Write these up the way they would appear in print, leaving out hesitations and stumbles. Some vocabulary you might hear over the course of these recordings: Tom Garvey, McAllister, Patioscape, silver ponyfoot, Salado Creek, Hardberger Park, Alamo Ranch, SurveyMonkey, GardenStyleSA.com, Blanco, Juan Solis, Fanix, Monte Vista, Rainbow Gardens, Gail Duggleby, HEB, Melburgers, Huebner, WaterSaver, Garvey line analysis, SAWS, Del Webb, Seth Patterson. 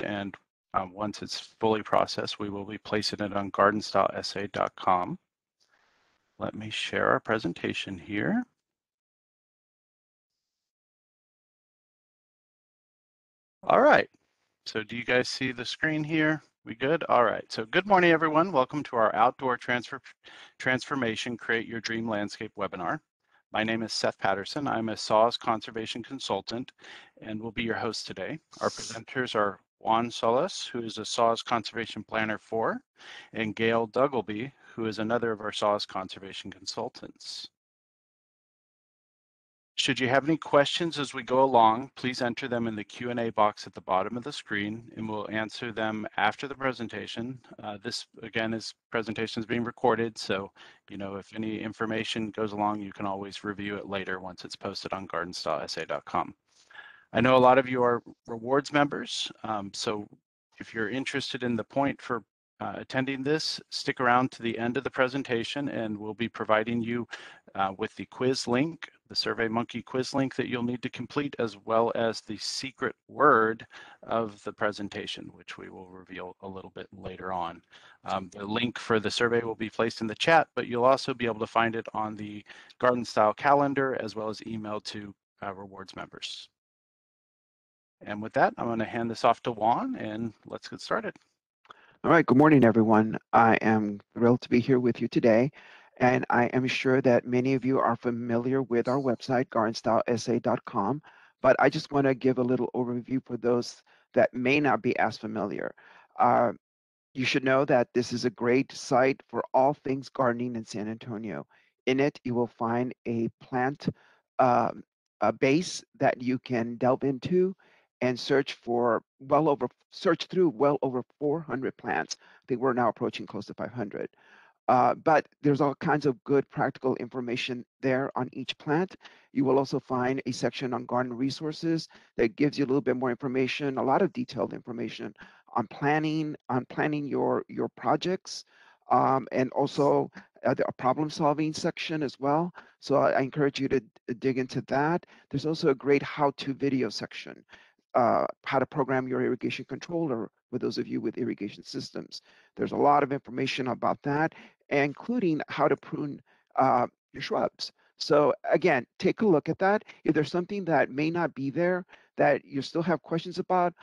and once it's fully processed, we will be placing it on GardenStyleSA.com. Let me share our presentation here. All right, so do you guys see the screen here? We good? All right, so good morning, everyone. Welcome to our Outdoor Transformation Create Your Dream Landscape webinar. My name is Seth Patterson. I'm a SAWS conservation consultant and will be your host today. Our presenters are Juan Solis, who is a SAWS Conservation Planner 4, and Gail Duggleby, who is another of our SAWS Conservation Consultants. Should you have any questions as we go along, please enter them in the Q&A box at the bottom of the screen, and we'll answer them after the presentation. This, again, is presentation is being recorded, so you know if any information goes along, you can always review it later once it's posted on GardenStyleSA.com. I know a lot of you are rewards members, so if you're interested in the point for attending this, stick around to the end of the presentation, and we'll be providing you with the quiz link, the SurveyMonkey quiz link that you'll need to complete, as well as the secret word of the presentation, which we will reveal a little bit later on. The link for the survey will be placed in the chat, but you'll also be able to find it on the Garden Style calendar, as well as email to rewards members. And with that, I'm going to hand this off to Juan, and let's get started. All right, good morning, everyone. I am thrilled to be here with you today, and I am sure that many of you are familiar with our website, GardenStyleSA.com, but I just want to give a little overview for those that may not be as familiar. You should know that this is a great site for all things gardening in San Antonio. In it, you will find a plant base that you can delve into and search through well over 400 plants. I think we're now approaching close to 500. But there's all kinds of good practical information there on each plant. You will also find a section on garden resources that gives you a little bit more information, a lot of detailed information on planning your projects, and also a problem solving section as well. So I encourage you to dig into that. There's also a great how-to video section. How to program your irrigation controller for those of you with irrigation systems. There's a lot of information about that, including how to prune your shrubs. So again, take a look at that. If there's something that may not be there that you still have questions about,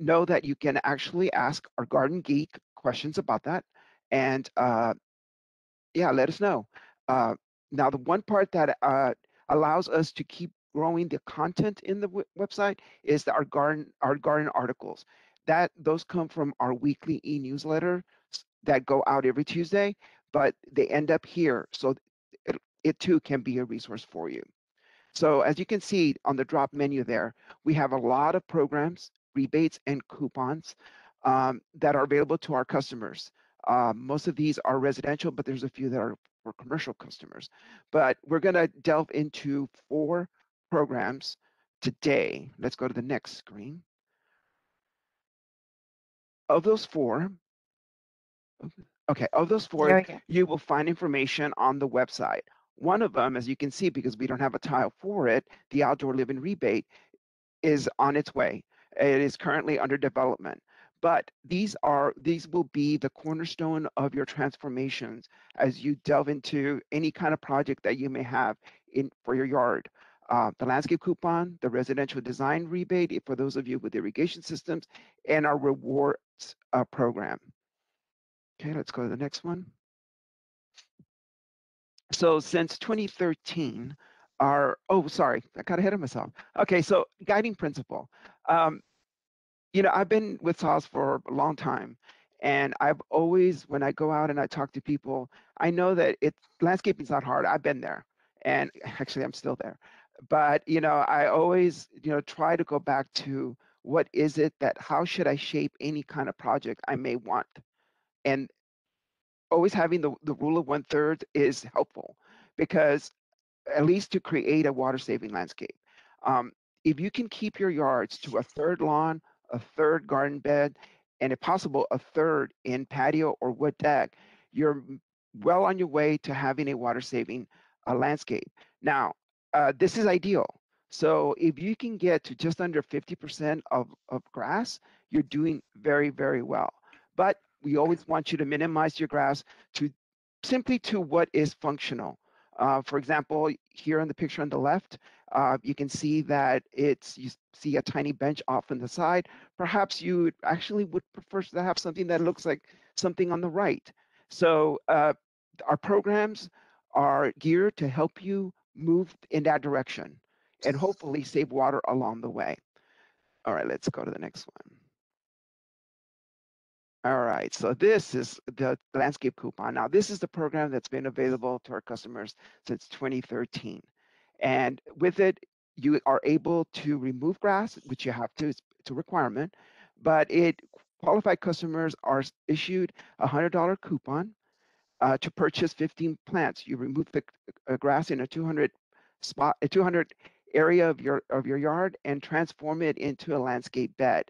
know that you can actually ask our garden geek questions about that. And yeah, let us know. Now, the one part that allows us to keep growing the content in the website is that our garden articles. That those come from our weekly e-newsletter that go out every Tuesday, but they end up here, so it too can be a resource for you. So as you can see on the drop menu there, we have a lot of programs, rebates, and coupons that are available to our customers. Most of these are residential, but there's a few that are for commercial customers. But we're going to delve into four programs today. Let's go to the next screen. Of those four, you will find information on the website. One of them, as you can see, because we don't have a tile for it, the outdoor living rebate is on its way. It is currently under development. But these will be the cornerstone of your transformations as you delve into any kind of project that you may have for your yard. The landscape coupon, the residential design rebate for those of you with irrigation systems, and our rewards program. Okay, let's go to the next one. So since 2013, I got ahead of myself. Okay, so guiding principle. You know, I've been with SAWS for a long time, and I've always, when I go out and I talk to people, I know that landscaping's not hard. I've been there, and actually I'm still there. But, you know, I always, you know, try to go back to what is it that, how should I shape any kind of project I may want? And always having the rule of 1/3 is helpful, because at least to create a water saving landscape. If you can keep your yards to 1/3 lawn, 1/3 garden bed, and if possible, 1/3 in patio or wood deck, you're well on your way to having a water saving landscape. Now, this is ideal. So if you can get to just under 50% of grass, you're doing very, very well. But we always want you to minimize your grass to simply to what is functional. For example, here in the picture on the left, you can see that you see a tiny bench off on the side. Perhaps you actually would prefer to have something that looks like something on the right. So our programs are geared to help you move in that direction and hopefully save water along the way. All right, let's go to the next one. All right, so this is the landscape coupon. Now, this is the program that's been available to our customers since 2013. And with it, you are able to remove grass, which you have to, it's a requirement, but qualified customers are issued a $100 coupon to purchase 15 plants. You remove the grass in a 200 area of your yard and transform it into a landscape bed.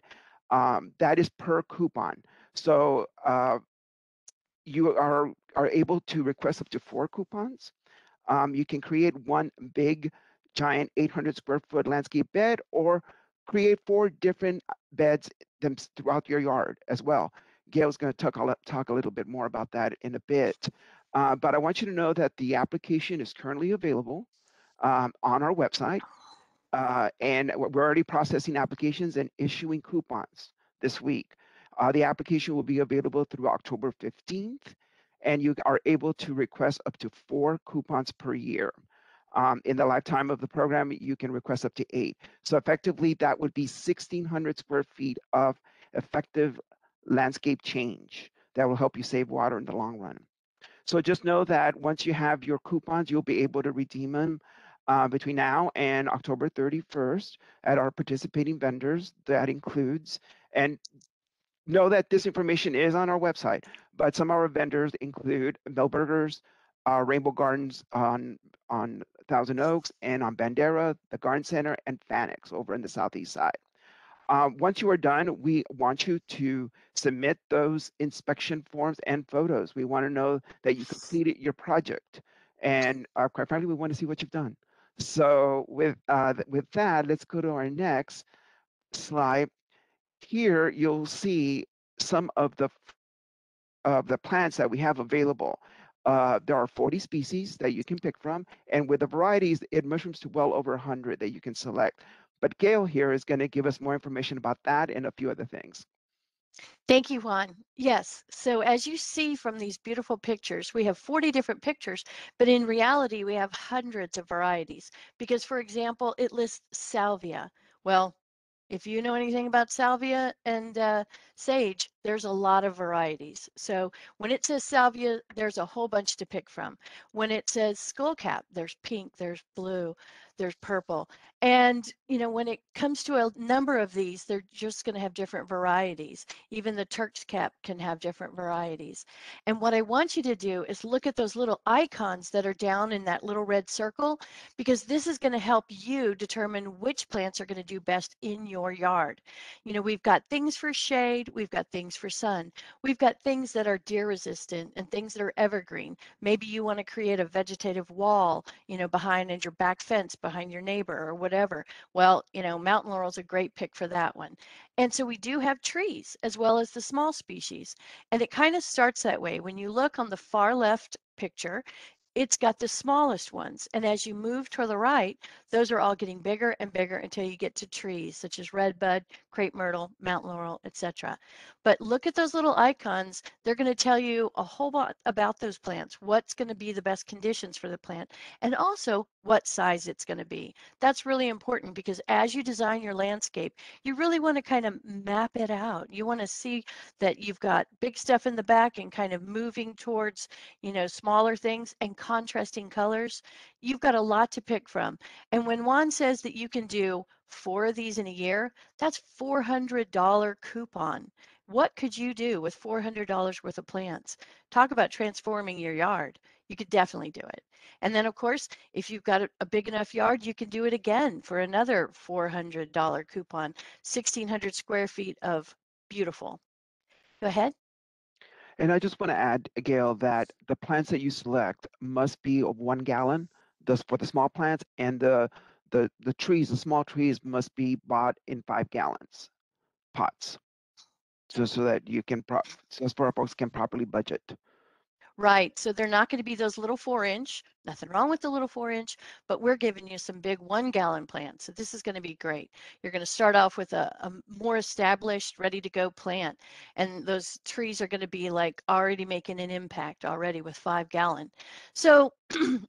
That is per coupon. So you are able to request up to 4 coupons. You can create one big, giant 800-square-foot landscape bed, or create 4 different beds throughout your yard as well. Gail's going to talk a little bit more about that in a bit. But I want you to know that the application is currently available on our website. And we're already processing applications and issuing coupons this week. The application will be available through October 15th, and you are able to request up to 4 coupons per year. In the lifetime of the program, you can request up to 8. So effectively, that would be 1,600 square feet of effective landscape change that will help you save water in the long run. So just know that once you have your coupons, you'll be able to redeem them between now and October 31st at our participating vendors. That includes, and know that this information is on our website, but some of our vendors include Melburgers, Rainbow Gardens on Thousand Oaks, and on Bandera, the Garden Center, and Fanix over in the southeast side. Once you are done, we want you to submit those inspection forms and photos. We want to know that you completed your project, and quite frankly, we want to see what you've done. So with that, let's go to our next slide. Here you'll see some of the plants that we have available. There are 40 species that you can pick from, and with the varieties, it mushrooms to well over 100 that you can select. But Gail here is going to give us more information about that and a few other things. Thank you, Juan. Yes, so as you see from these beautiful pictures, we have 40 different pictures, but in reality, we have hundreds of varieties because, for example, it lists salvia. Well, if you know anything about salvia and sage, there's a lot of varieties. So when it says salvia, there's a whole bunch to pick from. When it says skullcap, there's pink, there's blue, there's purple. And you know, when it comes to a number of these, they're just going to have different varieties. Even the Turk's cap can have different varieties. And what I want you to do is look at those little icons that are down in that little red circle, because this is going to help you determine which plants are going to do best in your yard. You know, we've got things for shade, we've got things for sun, we've got things that are deer resistant and things that are evergreen. Maybe you want to create a vegetative wall, you know, behind your back fence, behind your neighbor or whatever. Well, you know, mountain laurel is a great pick for that one. And so we do have trees as well as the small species. And it kind of starts that way. When you look on the far left picture, it's got the smallest ones. And as you move toward the right, those are all getting bigger and bigger until you get to trees such as redbud, crepe myrtle, mountain laurel, etc. But look at those little icons. They're going to tell you a whole lot about those plants, what's going to be the best conditions for the plant, and also what size it's going to be. That's really important because as you design your landscape, you really want to kind of map it out. You want to see that you've got big stuff in the back and kind of moving towards, you know, smaller things and contrasting colors. You've got a lot to pick from. And when Juan says that you can do 4 of these in a year, that's $400 coupon. What could you do with $400 worth of plants? Talk about transforming your yard. You could definitely do it. And then, of course, if you've got a big enough yard, you can do it again for another $400 coupon, 1,600 square feet of beautiful. Go ahead. And I just want to add, Gail, that the plants that you select must be of 1 gallon, for the small plants, and the the trees, the small trees must be bought in 5 gallons pots, so that you can folks can properly budget. Right, so they're not going to be those little 4-inch, nothing wrong with the little 4-inch, but we're giving you some big 1-gallon plants. So this is going to be great. You're going to start off with a more established, ready to go plant. And those trees are going to be like already making an impact already with 5 gallon. So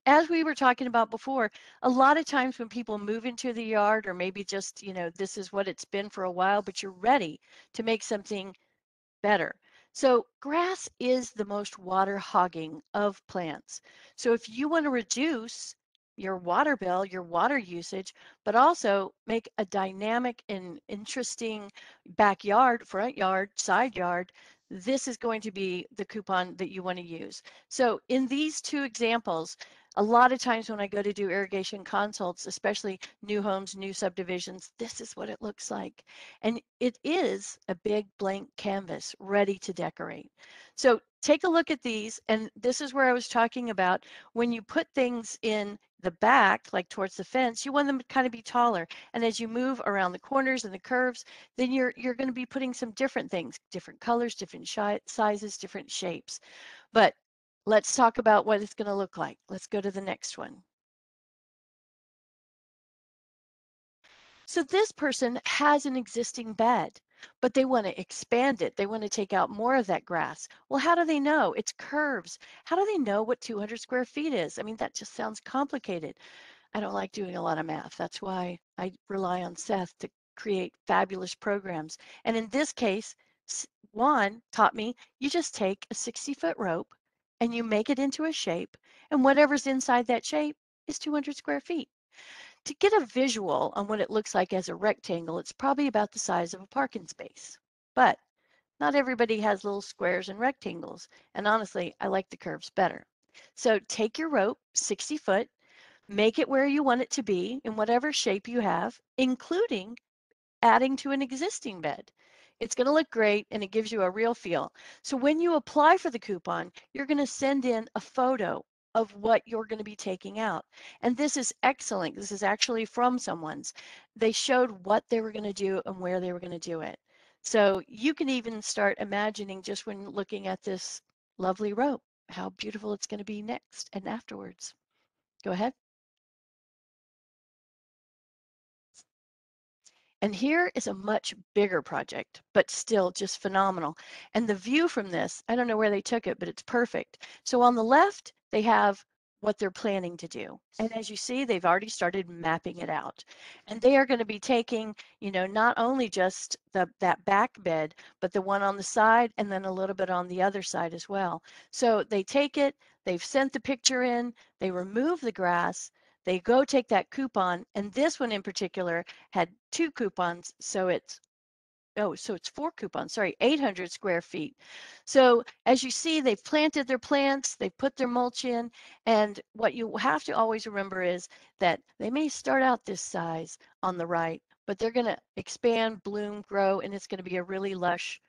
as we were talking about before, a lot of times when people move into the yard, or maybe just, you know, this is what it's been for a while, but you're ready to make something better. So grass is the most water hogging of plants. So if you want to reduce your water bill, your water usage, but also make a dynamic and interesting backyard, front yard, side yard, this is going to be the coupon that you want to use. So in these two examples, a lot of times when I go to do irrigation consults, especially new homes, new subdivisions, this is what it looks like. And it is a big blank canvas ready to decorate. So take a look at these. And this is where I was talking about when you put things in the back, like towards the fence, you want them to kind of be taller. And as you move around the corners and the curves, then you're going to be putting some different things, different colors, different sizes, different shapes. But let's talk about what it's going to look like. Let's go to the next one. So this person has an existing bed, but they want to expand it. They want to take out more of that grass. Well, how do they know? It's curves. How do they know what 200 square feet is? I mean, that just sounds complicated. I don't like doing a lot of math. That's why I rely on Seth to create fabulous programs. And in this case, Juan taught me, you just take a 60-foot rope, and you make it into a shape, and whatever's inside that shape is 200 square feet. To get a visual on what it looks like as a rectangle, it's probably about the size of a parking space, but not everybody has little squares and rectangles, and honestly, I like the curves better. So take your rope, 60 foot, make it where you want it to be in whatever shape you have, including adding to an existing bed. It's going to look great, and it gives you a real feel. So when you apply for the coupon, you're going to send in a photo of what you're going to be taking out. And this is excellent. This is actually from someone's. They showed what they were going to do and where they were going to do it. So you can even start imagining just when looking at this lovely rope, how beautiful it's going to be next and afterwards. Go ahead. And here is a much bigger project, but still just phenomenal. And the view from this, I don't know where they took it, but it's perfect. So on the left, they have what they're planning to do. And as you see, they've already started mapping it out. And they are going to be taking, you know, not only just that back bed, but the one on the side and then a little bit on the other side as well. So they take it, they've sent the picture in, they remove the grass, they go take that coupon, and this one in particular had 2 coupons, so it's 4 coupons, sorry, 800 square feet. So as you see, they've planted their plants, they've put their mulch in, and what you have to always remember is that they may start out this size on the right, but they're going to expand, bloom, grow, and it's going to be a really lush,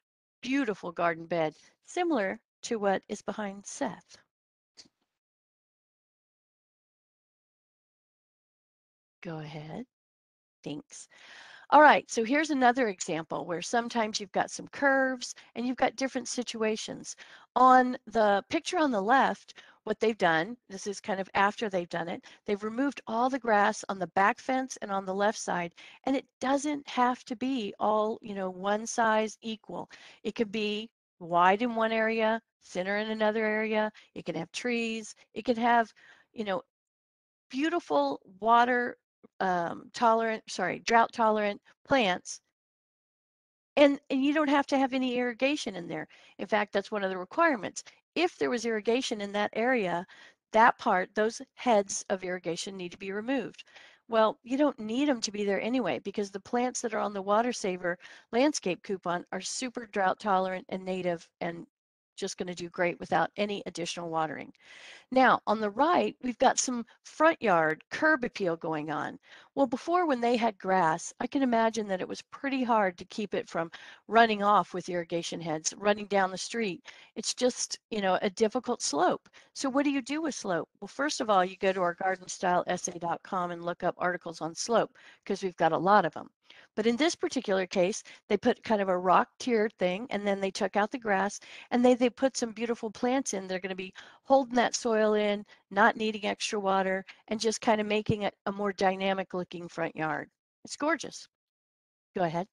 beautiful garden bed, similar to what is behind Seth. Go ahead. Thanks. All right, so here's another example where sometimes you've got some curves and you've got different situations. On the picture on the left, what they've done, this is kind of after they've done it, they've removed all the grass on the back fence and on the left side, and it doesn't have to be all, you know, one size equal. It could be wide in one area, thinner in another area. It can have trees. It can have, you know, beautiful water tolerant, sorry, drought tolerant plants. And you don't have to have any irrigation in there. In fact, that's one of the requirements. If there was irrigation in that area, that part, those heads of irrigation need to be removed. Well, you don't need them to be there anyway, because the plants that are on the Water Saver landscape coupon are super drought tolerant and native and just going to do great without any additional watering. Now on the right, we've got some front yard curb appeal going on. Well, before, when they had grass, I can imagine that it was pretty hard to keep it from running off with irrigation heads, running down the street. It's just, you know, a difficult slope. So what do you do with slope? Well, first of all, you go to our GardenStyleSA.com and look up articles on slope, because we've got a lot of them. But in this particular case, they put kind of a rock tiered thing, and then they took out the grass, and they put some beautiful plants in. They're going to be holding that soil in, not needing extra water, and just kind of making it a more dynamic looking front yard. It's gorgeous. Go ahead.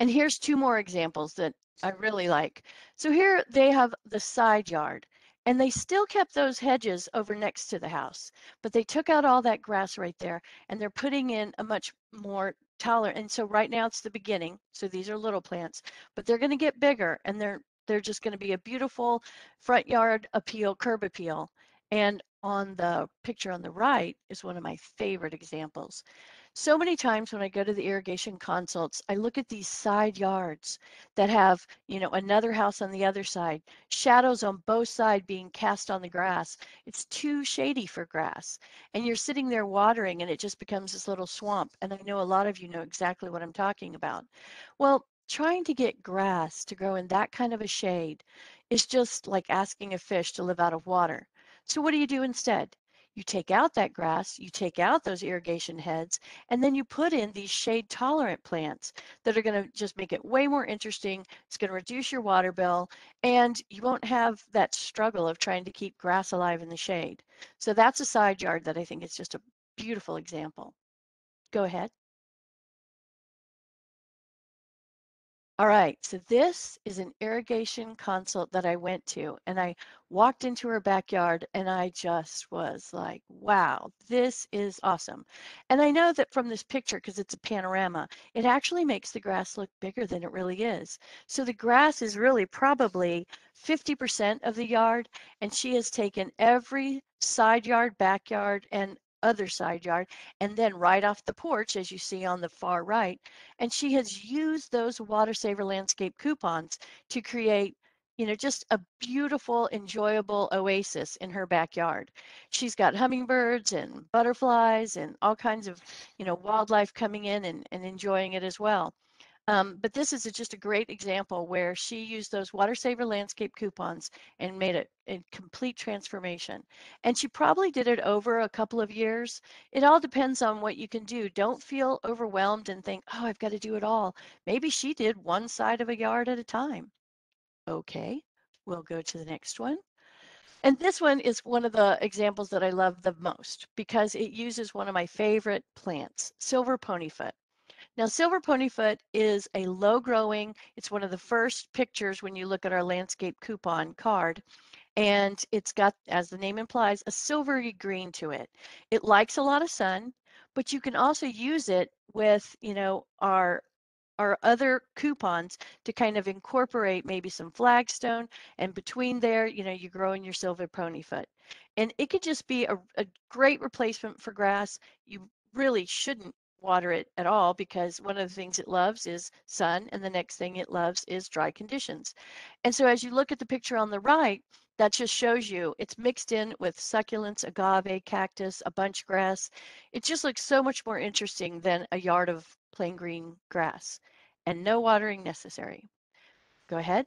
And here's two more examples that I really like. So here they have the side yard. And they still kept those hedges over next to the house, but they took out all that grass right there, and they're putting in a much more tolerant. And so right now it's the beginning. So these are little plants, but they're going to get bigger, and they're just going to be a beautiful front yard appeal, curb appeal. And on the picture on the right is one of my favorite examples. So many times when I go to the irrigation consults, I look at these side yards that have, you know, another house on the other side, shadows on both sides being cast on the grass. It's too shady for grass. And you're sitting there watering, and it just becomes this little swamp. And I know a lot of you know exactly what I'm talking about. Well, trying to get grass to grow in that kind of a shade is just like asking a fish to live out of water. So what do you do instead? You take out that grass, you take out those irrigation heads, and then you put in these shade tolerant plants that are going to just make it way more interesting. It's going to reduce your water bill, and you won't have that struggle of trying to keep grass alive in the shade. So that's a side yard that I think is just a beautiful example. Go ahead. All right, so this is an irrigation consult that I went to, and I walked into her backyard, and I just was like, wow, this is awesome. And I know that from this picture, because it's a panorama, it actually makes the grass look bigger than it really is. So the grass is really probably 50% of the yard, and she has taken every side yard, backyard, and other side yard, and then right off the porch, as you see on the far right. And she has used those Water Saver Landscape coupons to create, you know, just a beautiful, enjoyable oasis in her backyard. She's got hummingbirds and butterflies and all kinds of, you know, wildlife coming in and enjoying it as well. But this is just a great example where she used those Water Saver Landscape coupons and made it a complete transformation. And she probably did it over a couple of years. It all depends on what you can do. Don't feel overwhelmed and think, oh, I've got to do it all. Maybe she did one side of a yard at a time. Okay, we'll go to the next one. And this one is one of the examples that I love the most because it uses one of my favorite plants, silver ponyfoot. Now, silver ponyfoot is a low growing, it's one of the first pictures when you look at our landscape coupon card, and it's got, as the name implies, a silvery green to it. It likes a lot of sun, but you can also use it with, you know, our other coupons to kind of incorporate maybe some flagstone, and between there, you know, you grow in your silver ponyfoot. And it could just be a great replacement for grass. You really shouldn't water it at all because one of the things it loves is sun, and the next thing it loves is dry conditions. And so as you look at the picture on the right, that just shows you it's mixed in with succulents, agave, cactus, a bunch grass. It just looks so much more interesting than a yard of plain green grass, and no watering necessary. Go ahead.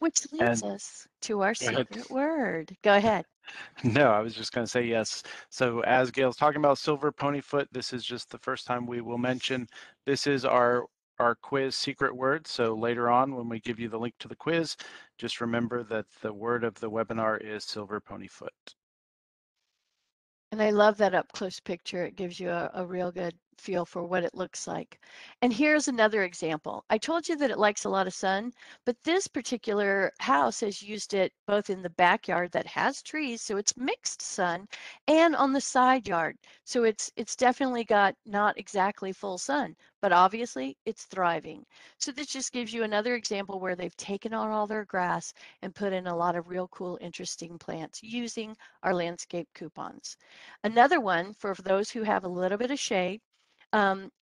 Which leads us to our secret word. Go ahead. No, I was just going to say yes. So as Gail's talking about silver ponyfoot, this is just the first time we will mention this is our quiz secret word. So later on when we give you the link to the quiz, just remember that the word of the webinar is silver ponyfoot. And I love that up close picture. It gives you a real good feel for what it looks like. And here's another example. I told you that it likes a lot of sun, but this particular house has used it both in the backyard that has trees, so it's mixed sun, and on the side yard. So it's definitely got not exactly full sun, but obviously it's thriving. So this just gives you another example where they've taken on all their grass and put in a lot of real cool, interesting plants using our landscape coupons. Another one for those who have a little bit of shade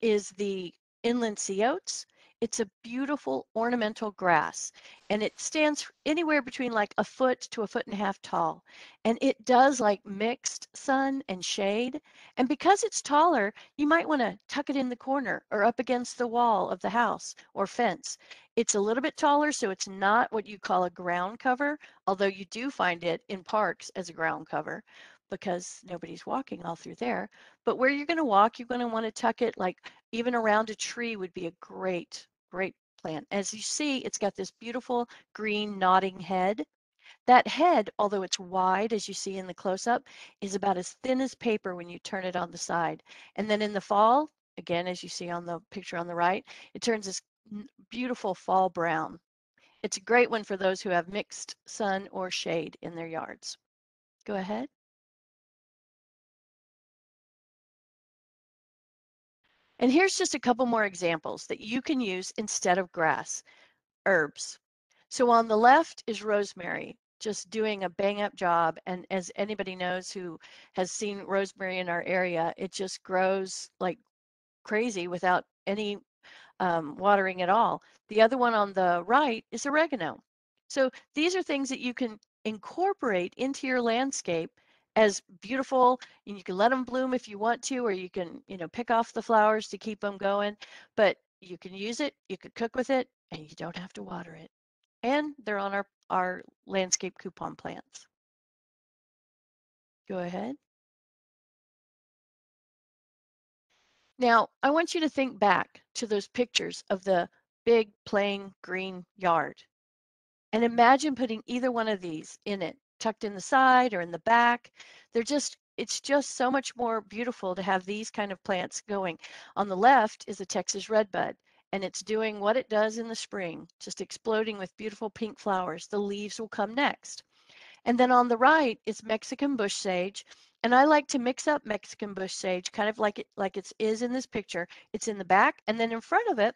is the inland sea oats. It's a beautiful ornamental grass, and it stands anywhere between like 1 foot to 1.5 feet tall. And it does like mixed sun and shade. And because it's taller, you might want to tuck it in the corner or up against the wall of the house or fence. It's a little bit taller, so it's not what you call a ground cover, although you do find it in parks as a ground cover, because nobody's walking all through there. But where you're going to walk, you're going to want to tuck it, like even around a tree would be a great plant. As you see, it's got this beautiful green nodding head. That head, although it's wide, as you see in the close-up, is about as thin as paper when you turn it on the side. And then in the fall, again, as you see on the picture on the right, it turns this beautiful fall brown. It's a great one for those who have mixed sun or shade in their yards. Go ahead. And here's just a couple more examples that you can use instead of grass, herbs. So on the left is rosemary, just doing a bang-up job. And as anybody knows who has seen rosemary in our area, it just grows like crazy without any watering at all. The other one on the right is oregano. So these are things that you can incorporate into your landscape as beautiful, and you can let them bloom if you want to, or you can, you know, pick off the flowers to keep them going, but you can use it, you could cook with it, and you don't have to water it. And they're on our landscape coupon plants. Go ahead. Now, I want you to think back to those pictures of the big, plain, green yard, and imagine putting either one of these in it, tucked in the side or in the back. They're just, it's just so much more beautiful to have these kind of plants going. On the left is a Texas redbud, and it's doing what it does in the spring, just exploding with beautiful pink flowers. The leaves will come next. And then on the right is Mexican bush sage, and I like to mix up Mexican bush sage, kind of like it is in this picture. It's in the back, and then in front of it,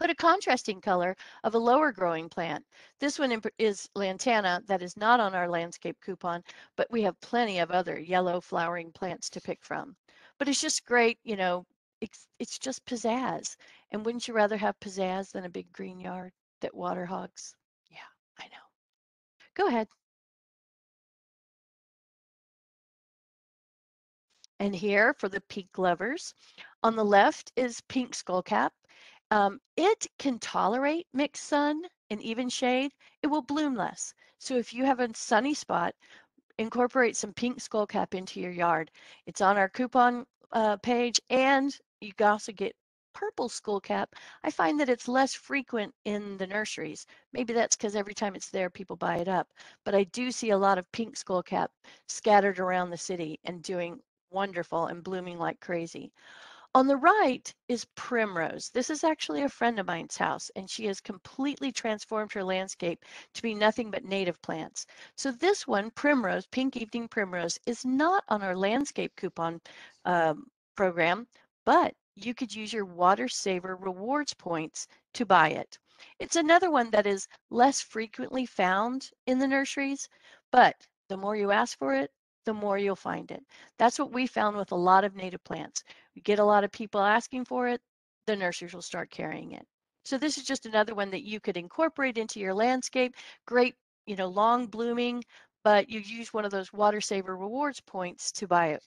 put a contrasting color of a lower growing plant. This one is lantana, that is not on our landscape coupon, but we have plenty of other yellow flowering plants to pick from. But it's just great, you know, it's just pizzazz. And wouldn't you rather have pizzazz than a big green yard that water hogs? Yeah, I know. Go ahead. And here for the pink lovers, on the left is pink skullcap. It can tolerate mixed sun and even shade. It will bloom less. So if you have a sunny spot, incorporate some pink skullcap into your yard. It's on our coupon page, and you can also get purple skullcap. I find that it's less frequent in the nurseries. Maybe that's because every time it's there, people buy it up. But I do see a lot of pink skullcap scattered around the city and doing wonderful and blooming like crazy. On the right is primrose. This is actually a friend of mine's house, and she has completely transformed her landscape to be nothing but native plants. So this one, primrose, pink evening primrose, is not on our landscape coupon program, but you could use your Water Saver rewards points to buy it. It's another one that is less frequently found in the nurseries, but the more you ask for it, the more you'll find it. That's what we found with a lot of native plants. We get a lot of people asking for it, the nurseries will start carrying it. So this is just another one that you could incorporate into your landscape. Great, you know, long blooming, but you use one of those Water Saver rewards points to buy it.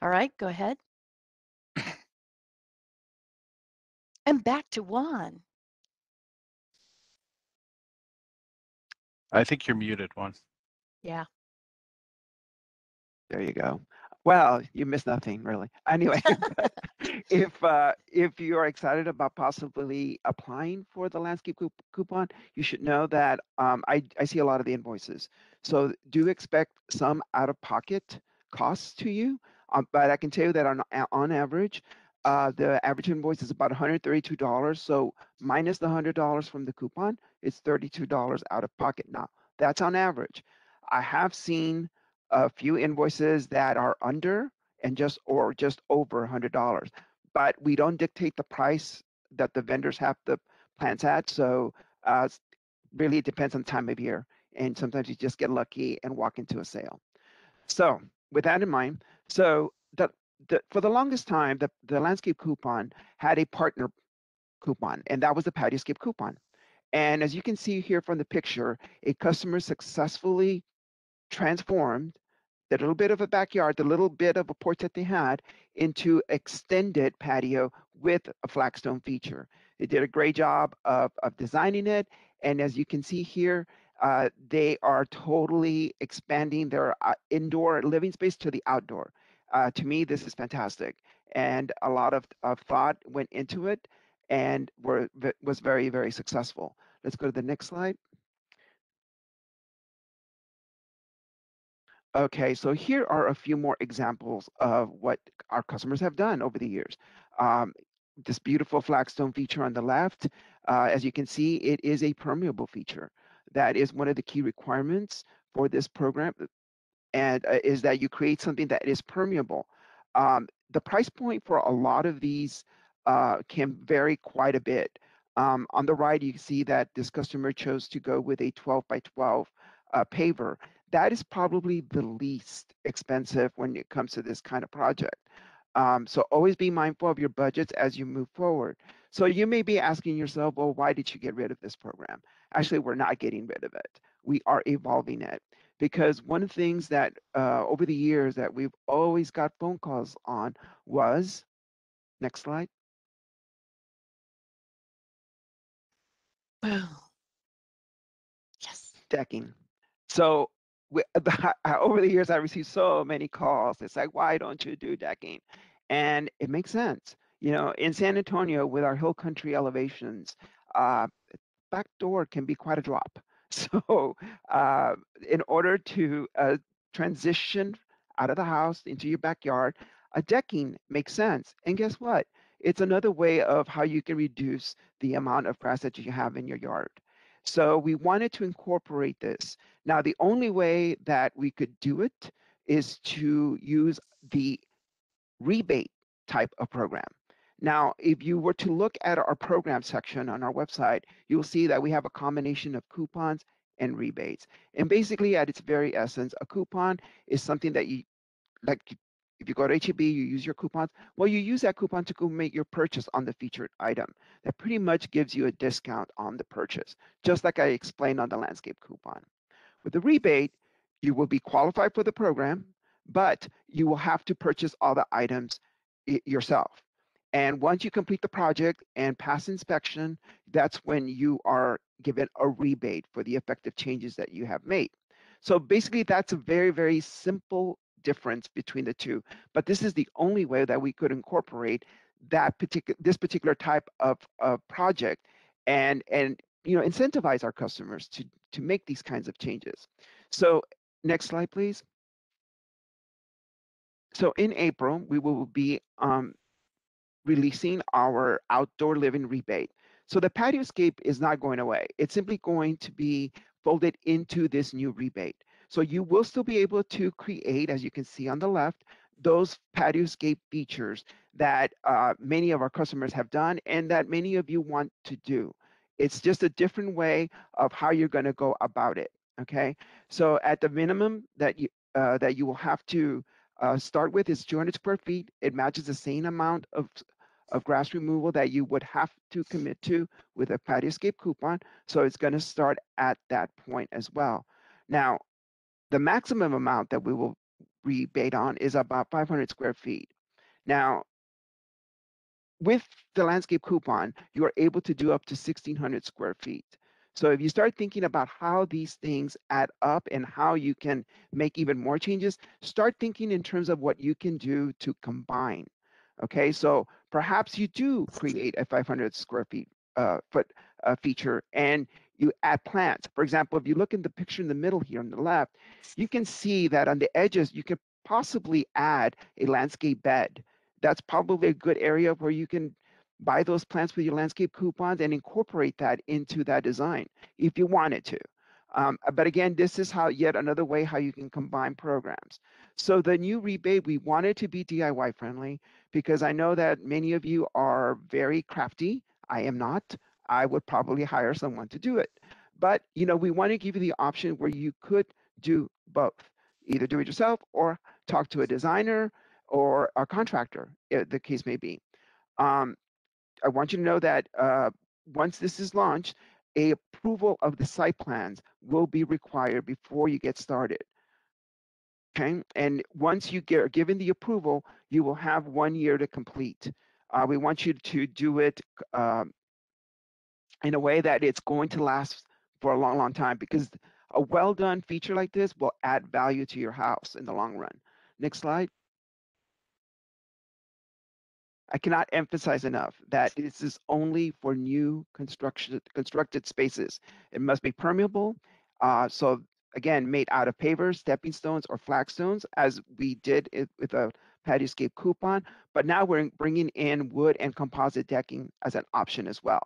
All right, go ahead. And back to Juan. I think you're muted, Juan. Yeah. There you go. Well, you missed nothing really. Anyway, if you are excited about possibly applying for the landscape coupon, you should know that I see a lot of the invoices. So do expect some out-of-pocket costs to you, but I can tell you that on average, the average invoice is about $132. So minus the $100 from the coupon, it's $32 out-of-pocket now. That's on average. I have seen a few invoices that are under and just over $100, but we don't dictate the price that the vendors have the plants at. So really it depends on the time of year. And sometimes you just get lucky and walk into a sale. So with that in mind, so for the longest time, the landscape coupon had a partner coupon, and that was the patio scape coupon. And as you can see here from the picture, a customer successfully transformed the little bit of a backyard, the little bit of a porch that they had, into extended patio with a flagstone feature. They did a great job of designing it. And as you can see here, they are totally expanding their indoor living space to the outdoor. To me, this is fantastic. And a lot of thought went into it and was very, very successful. Let's go to the next slide. Okay, so here are a few more examples of what our customers have done over the years. This beautiful flagstone feature on the left, as you can see, it is a permeable feature. That is one of the key requirements for this program, and is that you create something that is permeable. The price point for a lot of these can vary quite a bit. On the right, you can see that this customer chose to go with a 12x12 paver. That is probably the least expensive when it comes to this kind of project. So always be mindful of your budgets as you move forward. So you may be asking yourself, well, why did you get rid of this program? Actually, we're not getting rid of it. We are evolving it, because one of the things that over the years that we've always got phone calls on was, next slide. Well, yes. Decking. So over the years, I received so many calls. It's like, why don't you do decking? And it makes sense. You know, in San Antonio with our hill country elevations, back door can be quite a drop. So in order to transition out of the house into your backyard, a decking makes sense. And guess what? It's another way of how you can reduce the amount of grass that you have in your yard. So we wanted to incorporate this. Now, the only way that we could do it is to use the rebate type of program. Now, if you were to look at our program section on our website, you'll see that we have a combination of coupons and rebates. And basically, at its very essence, a coupon is something that you, like if you go to HEB, you use your coupons. Well, you use that coupon to go make your purchase on the featured item. That pretty much gives you a discount on the purchase, just like I explained on the landscape coupon. With the rebate, you will be qualified for the program, but you will have to purchase all the items yourself. And once you complete the project and pass inspection, that's when you are given a rebate for the effective changes that you have made. So basically, that's a very, very simple difference between the two. But this is the only way that we could incorporate that this particular type of project and you know, incentivize our customers to make these kinds of changes. So next slide, please. So in April, we will be releasing our outdoor living rebate. So the patio scape is not going away. It's simply going to be folded into this new rebate. So you will still be able to create, as you can see on the left, those patio scape features that many of our customers have done and that many of you want to do. It's just a different way of how you're going to go about it, okay? So at the minimum that you will have to start with is 200 square feet. It matches the same amount of grass removal that you would have to commit to with a patio scape coupon. So it's going to start at that point as well. Now, the maximum amount that we will rebate on is about 500 square feet. Now, with the landscape coupon, you are able to do up to 1,600 square feet. So if you start thinking about how these things add up and how you can make even more changes, start thinking in terms of what you can do to combine. Okay, so perhaps you do create a 500 square feet feature and you add plants. For example, if you look in the picture in the middle here on the left, you can see that on the edges, you could possibly add a landscape bed. That's probably a good area where you can buy those plants with your landscape coupons and incorporate that into that design if you wanted to. But again, this is how yet another way how you can combine programs. So the new rebate, we want it to be DIY friendly because I know that many of you are very crafty. I am not. I would probably hire someone to do it. But you know, we want to give you the option where you could do both, either do it yourself or talk to a designer or a contractor, if the case may be. I want you to know that once this is launched, an approval of the site plans will be required before you get started. Okay, and once you get given the approval, you will have 1 year to complete. We want you to do it in a way that it's going to last for a long, long time, because a well-done feature like this will add value to your house in the long run. Next slide. I cannot emphasize enough that this is only for new constructed spaces. It must be permeable. So again, made out of pavers, stepping stones, or flagstones, as we did it with a Patioscape coupon. But now we're bringing in wood and composite decking as an option as well.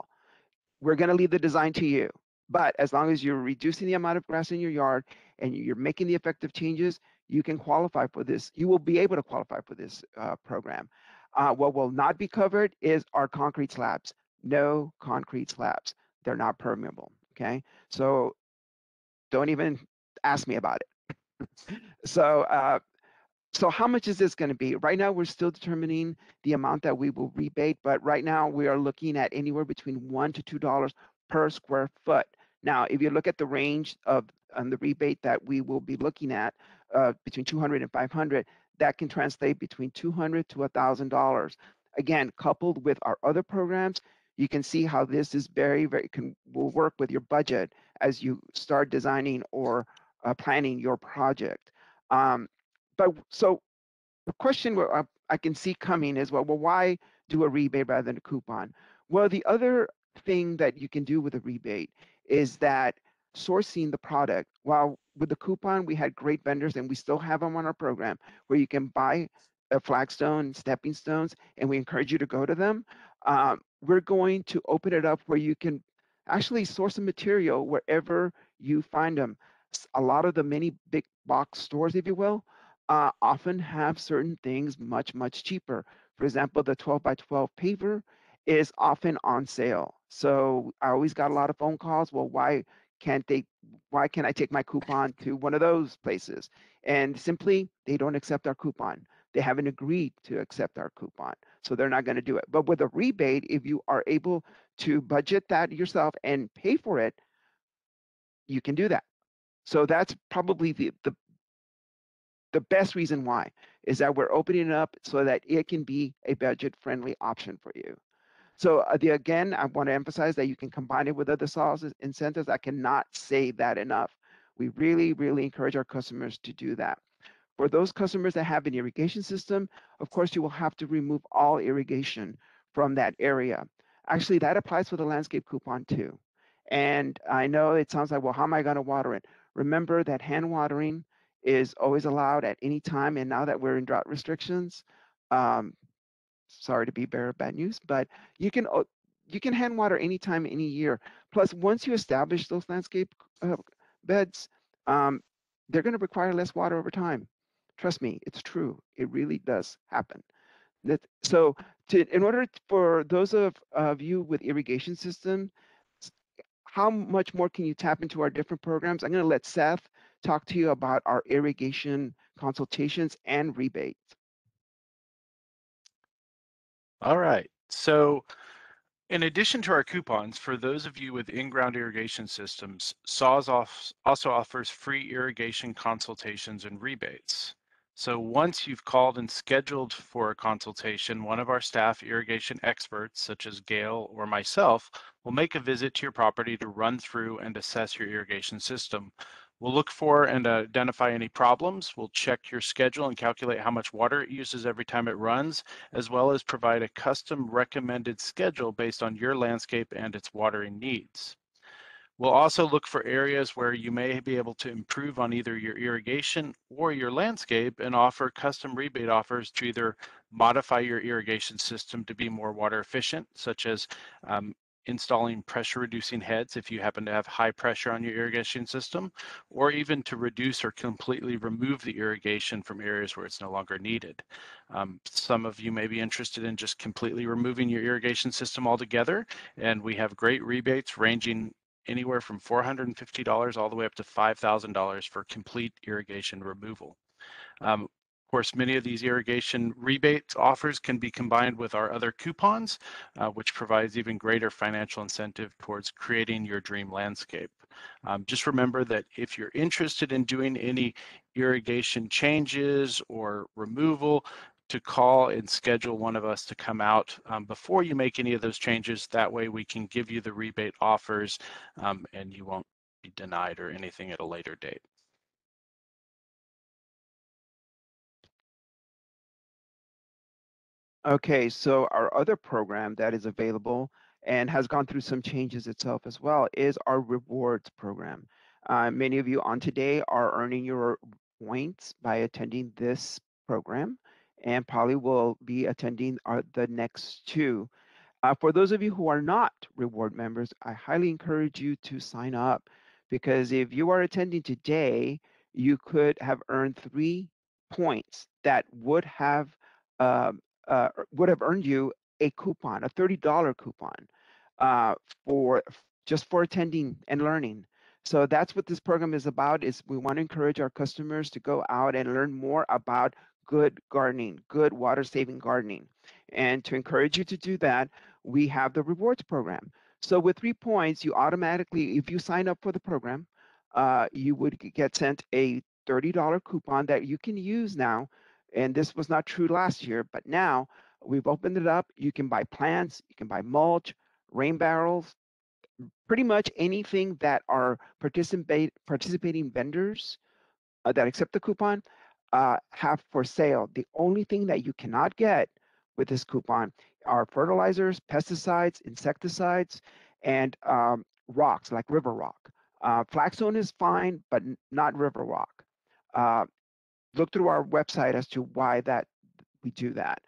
We're going to leave the design to you. But as long as you're reducing the amount of grass in your yard and you're making the effective changes, you can qualify for this. You will be able to qualify for this program. What will not be covered is our concrete slabs. No concrete slabs. They're not permeable, okay? So don't even ask me about it. So how much is this going to be? Right now, we're still determining the amount that we will rebate, but right now we are looking at anywhere between $1 to $2 per square foot. Now, if you look at the range of the rebate that we will be looking at, between $200 and $500, that can translate between $200 to $1,000. Again, coupled with our other programs, you can see how this is will work with your budget as you start designing or planning your project. But so the question where I can see coming is, well, why do a rebate rather than a coupon? Well, the other thing that you can do with a rebate is that sourcing the product. While with the coupon, we had great vendors, and we still have them on our program, where you can buy a flagstone, stepping stones, and we encourage you to go to them. We're going to open it up where you can actually source the material wherever you find them. A lot of the many big box stores, if you will, often have certain things much, much cheaper. For example, the 12 by 12 paver is often on sale. So I always got a lot of phone calls. Well, why can't I take my coupon to one of those places? And simply, they don't accept our coupon. They haven't agreed to accept our coupon, so they're not going to do it. But with a rebate, if you are able to budget that yourself and pay for it, you can do that. So that's probably the best reason why, is that we're opening it up so that it can be a budget-friendly option for you. So again, I want to emphasize that you can combine it with other SAWS incentives. I cannot say that enough. We really, really encourage our customers to do that. For those customers that have an irrigation system, of course, you will have to remove all irrigation from that area. Actually, that applies for the landscape coupon too. And I know it sounds like, well, how am I going to water it? Remember that hand watering is always allowed at any time. And now that we're in drought restrictions, sorry to be bearer of bad news, but you can hand water anytime, any year. Plus, once you establish those landscape beds, they're going to require less water over time. Trust me, it's true. It really does happen. So in order for those of you with irrigation systems, how much more can you tap into our different programs? I'm going to let Seth talk to you about our irrigation consultations and rebates. All right, so in addition to our coupons, for those of you with in-ground irrigation systems, SAWS also offers free irrigation consultations and rebates. So once you've called and scheduled for a consultation, one of our staff irrigation experts, such as Gail or myself, will make a visit to your property to run through and assess your irrigation system. We'll look for and identify any problems. We'll check your schedule and calculate how much water it uses every time it runs, as well as provide a custom recommended schedule based on your landscape and its watering needs. We'll also look for areas where you may be able to improve on either your irrigation or your landscape and offer custom rebate offers to either modify your irrigation system to be more water efficient, such as installing pressure reducing heads if you happen to have high pressure on your irrigation system, or even to reduce or completely remove the irrigation from areas where it's no longer needed. Some of you may be interested in just completely removing your irrigation system altogether, and we have great rebates ranging anywhere from $450 all the way up to $5,000 for complete irrigation removal. Of course, many of these irrigation rebates offers can be combined with our other coupons, which provides even greater financial incentive towards creating your dream landscape. Just remember that if you're interested in doing any irrigation changes or removal, to call and schedule one of us to come out before you make any of those changes. That way we can give you the rebate offers and you won't be denied or anything at a later date. Okay, so our other program that is available and has gone through some changes itself as well is our rewards program. Many of you on today are earning your points by attending this program, and Polly will be attending the next two. For those of you who are not reward members, I highly encourage you to sign up, because if you are attending today, you could have earned 3 points that would have earned you a coupon, a $30 coupon just for attending and learning. So that's what this program is about, is we want to encourage our customers to go out and learn more about good gardening, good water saving gardening. And to encourage you to do that, we have the rewards program. So with 3 points, you automatically, if you sign up for the program, you would get sent a $30 coupon that you can use now. And this was not true last year, but now we've opened it up. You can buy plants, you can buy mulch, rain barrels, pretty much anything that our participating vendors that accept the coupon have for sale. The only thing that you cannot get with this coupon are fertilizers, pesticides, insecticides, and rocks like river rock. Flaxstone is fine, but not river rock. Look through our website as to why that we do that.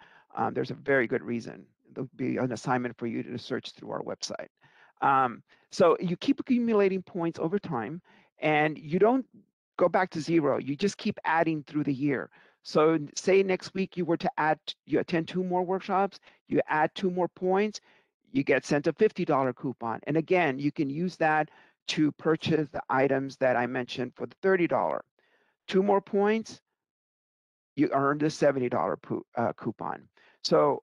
There's a very good reason. There'll be an assignment for you to search through our website. So you keep accumulating points over time, and you don't go back to zero. You just keep adding through the year. So say next week you were to attend 2 more workshops, you add 2 more points, you get sent a $50 coupon. And again, you can use that to purchase the items that I mentioned for the $30. 2 more points, you earned a $70 coupon. So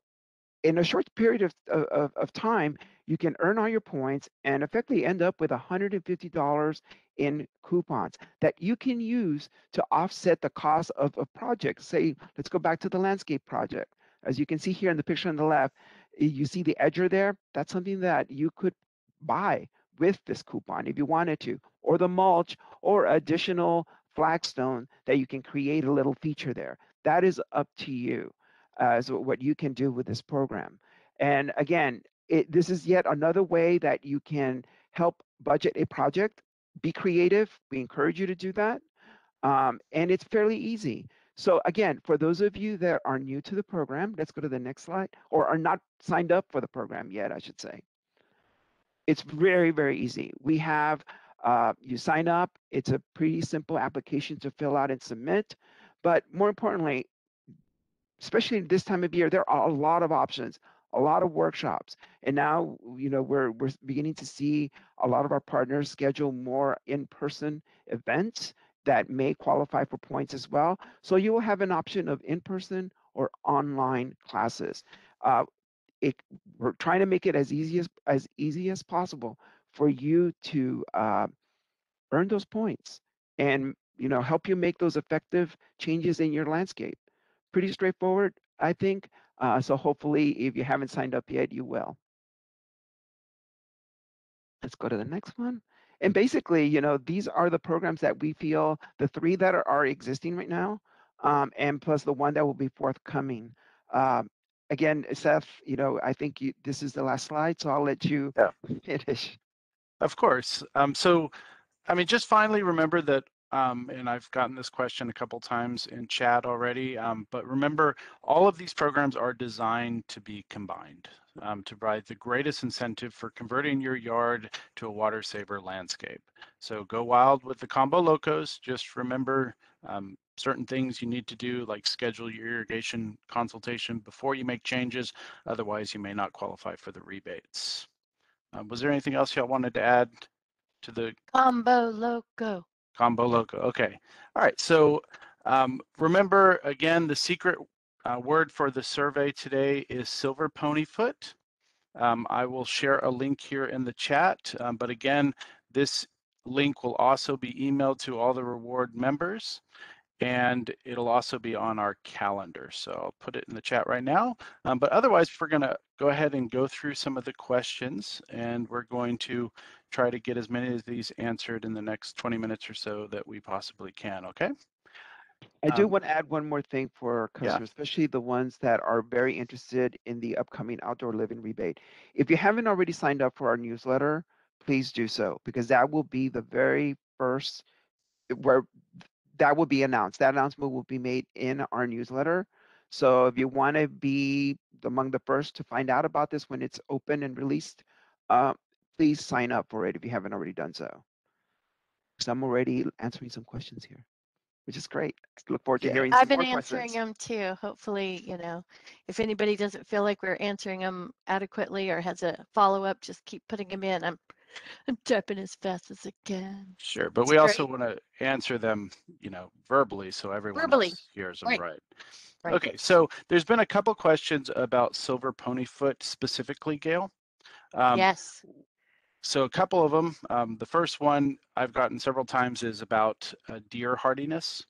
in a short period of time, you can earn all your points and effectively end up with $150 in coupons that you can use to offset the cost of a project. Say, let's go back to the landscape project. As you can see here in the picture on the left, you see the edger there. That's something that you could buy with this coupon if you wanted to, or the mulch, or additional flagstone that you can create a little feature there. That is up to you as what you can do with this program. And again, this is yet another way that you can help budget a project. Be creative. We encourage you to do that. And it's fairly easy. So again, for those of you that are new to the program, let's go to the next slide, or are not signed up for the program yet, I should say. It's very, very easy. We have, you sign up. It's a pretty simple application to fill out and submit. But more importantly, especially this time of year, there are a lot of options, a lot of workshops. And now, you know, we're beginning to see a lot of our partners schedule more in-person events that may qualify for points as well. So you will have an option of in-person or online classes. We're trying to make it as easy as possible for you to earn those points and, you know, help you make those effective changes in your landscape. Pretty straightforward, I think. So hopefully, if you haven't signed up yet, you will. Let's go to the next one. And basically, you know, these are the programs that we feel, the 3 that are existing right now, and plus the one that will be forthcoming. Again, Seth, you know, I think this is the last slide, so I'll let you finish. Of course. So, I mean, just finally remember that and I've gotten this question a couple times in chat already, but remember, all of these programs are designed to be combined to provide the greatest incentive for converting your yard to a water saver landscape. So go wild with the Combo Locos. Just remember certain things you need to do, like schedule your irrigation consultation before you make changes. Otherwise, you may not qualify for the rebates. Was there anything else y'all wanted to add to the Combo Loco? Combo Loco. Okay. All right. So remember, again, the secret word for the survey today is silver ponyfoot. I will share a link here in the chat, but again, this link will also be emailed to all the reward members, and it'll also be on our calendar. So I'll put it in the chat right now, but otherwise we're going to go ahead and go through some of the questions, and we're going to try to get as many of these answered in the next 20 minutes or so that we possibly can. Okay. I do want to add one more thing for our customers, especially the ones that are very interested in the upcoming outdoor living rebate. If you haven't already signed up for our newsletter, please do so, because that will be the very first where that will be announced. That announcement will be made in our newsletter. So if you want to be among the first to find out about this when it's open and released, please sign up for it if you haven't already done so. So I'm already answering some questions here, which is great. I look forward to hearing some more questions. I've been answering them too. Hopefully, you know, if anybody doesn't feel like we're answering them adequately or has a follow-up, just keep putting them in. I'm typing as fast as I can. Sure, but we also want to answer them, you know, verbally, so everyone else hears them right. Okay, so there's been a couple questions about silver ponyfoot specifically, Gail. Yes. So a couple of them. The first one I've gotten several times is about deer hardiness.